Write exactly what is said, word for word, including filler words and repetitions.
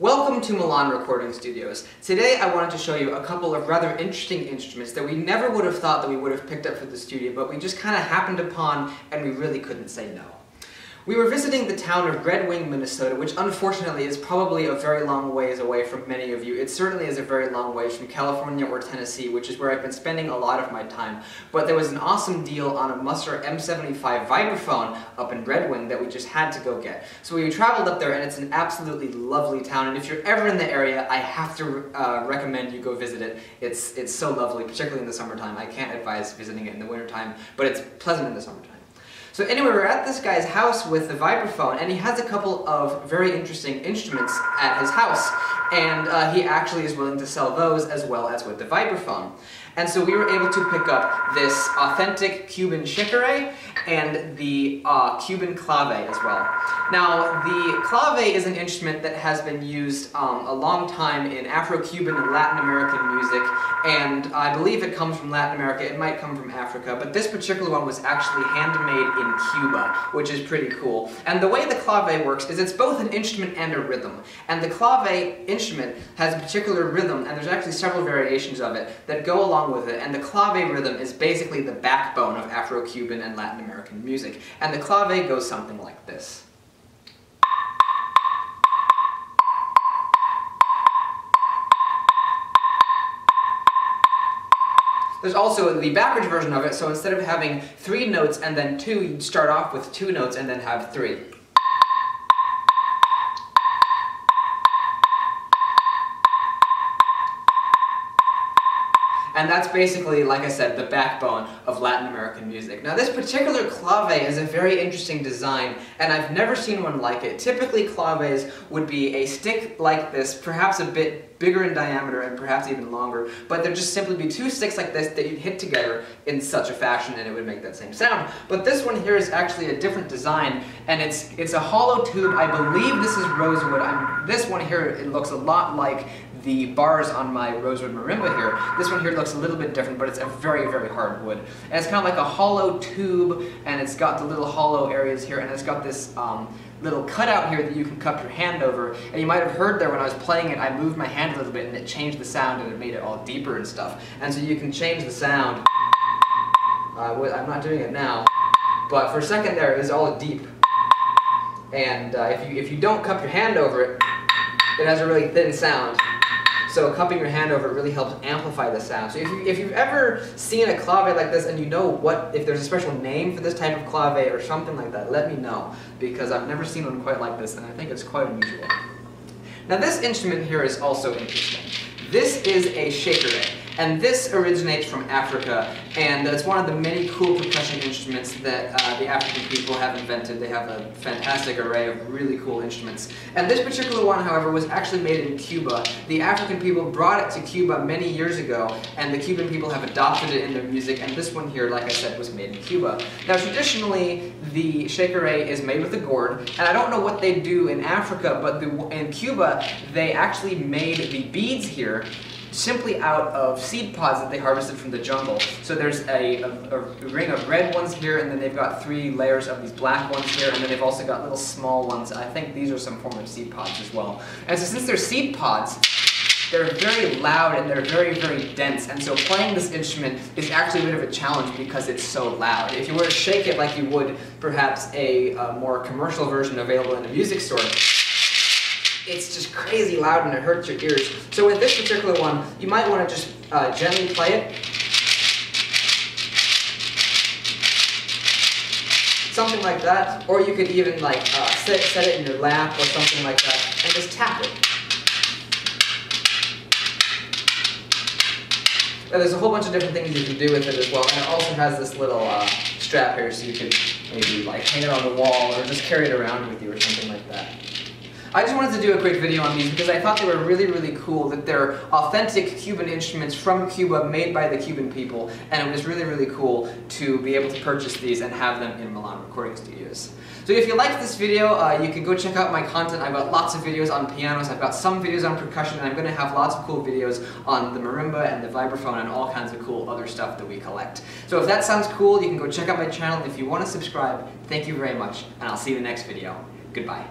Welcome to Milan Recording Studios. Today I wanted to show you a couple of rather interesting instruments that we never would have thought that we would have picked up for the studio, but we just kind of happened upon and we really couldn't say no. We were visiting the town of Red Wing, Minnesota, which unfortunately is probably a very long ways away from many of you. It certainly is a very long way from California or Tennessee, which is where I've been spending a lot of my time. But there was an awesome deal on a Musser M seventy-five vibraphone up in Red Wing that we just had to go get. So we traveled up there and it's an absolutely lovely town, and if you're ever in the area, I have to uh, recommend you go visit it. It's, it's so lovely, particularly in the summertime. I can't advise visiting it in the wintertime, but it's pleasant in the summertime. So anyway, we're at this guy's house with the vibraphone, and he has a couple of very interesting instruments at his house, and uh, he actually is willing to sell those as well as with the vibraphone. And so we were able to pick up this authentic Cuban shekere and the uh, Cuban clave as well. Now, the clave is an instrument that has been used um, a long time in Afro-Cuban and Latin American music, and I believe it comes from Latin America. It might come from Africa, but this particular one was actually handmade in Cuba, which is pretty cool. And the way the clave works is it's both an instrument and a rhythm, and the clave instrument has a particular rhythm, and there's actually several variations of it that go along with it, and the clave rhythm is basically the backbone of Afro-Cuban and Latin American music, and the clave goes something like this. There's also the backwards version of it, so instead of having three notes and then two, you'd start off with two notes and then have three. And that's basically, like I said, the backbone of Latin American music. Now, this particular clave is a very interesting design, and I've never seen one like it. Typically, claves would be a stick like this, perhaps a bit bigger in diameter and perhaps even longer, but there'd just simply be two sticks like this that you'd hit together in such a fashion and it would make that same sound. But this one here is actually a different design, and it's it's a hollow tube. I believe this is rosewood. I'm, this one here, it looks a lot like the bars on my rosewood marimba here. This one here looks a little bit different, but it's a very, very hard wood. And it's kind of like a hollow tube, and it's got the little hollow areas here, and it's got this um, little cutout here that you can cup your hand over. And you might have heard there when I was playing it, I moved my hand a little bit, and it changed the sound, and it made it all deeper and stuff. And so you can change the sound. Uh, I'm not doing it now, but for a second there, it was all deep. And uh, if you if you don't cup your hand over it, it has a really thin sound. So cupping your hand over it really helps amplify the sound. So if, you, if you've ever seen a clave like this and you know what, if there's a special name for this type of clave or something like that, let me know, because I've never seen one quite like this and I think it's quite unusual. Now this instrument here is also interesting. This is a shekere, and this originates from Africa, and it's one of the many cool percussion instruments that uh, the African people have invented. They have a fantastic array of really cool instruments. And this particular one, however, was actually made in Cuba. The African people brought it to Cuba many years ago, and the Cuban people have adopted it in their music, and this one here, like I said, was made in Cuba. Now traditionally, the shekere is made with a gourd, and I don't know what they do in Africa, but the, in Cuba, they actually made the beads here simply out of seed pods that they harvested from the jungle. So there's a, a, a ring of red ones here, and then they've got three layers of these black ones here, and then they've also got little small ones. I think these are some form of seed pods as well. And so since they're seed pods, they're very loud and they're very, very dense, and so playing this instrument is actually a bit of a challenge because it's so loud. If you were to shake it like you would perhaps a, a more commercial version available in a music store, it's just crazy loud and it hurts your ears. So with this particular one, you might want to just uh, gently play it. Something like that. Or you could even like uh, set, set it in your lap or something like that and just tap it. Now there's a whole bunch of different things you can do with it as well, and it also has this little uh, strap here, so you can maybe like hang it on the wall or just carry it around with you or something like that. I just wanted to do a quick video on these because I thought they were really, really cool, that they're authentic Cuban instruments from Cuba made by the Cuban people, and it was really, really cool to be able to purchase these and have them in Milan Recording Studios. So if you liked this video, uh, you can go check out my content. I've got lots of videos on pianos, I've got some videos on percussion, and I'm going to have lots of cool videos on the marimba and the vibraphone and all kinds of cool other stuff that we collect. So if that sounds cool, you can go check out my channel. If you want to subscribe, thank you very much, and I'll see you in the next video. Goodbye.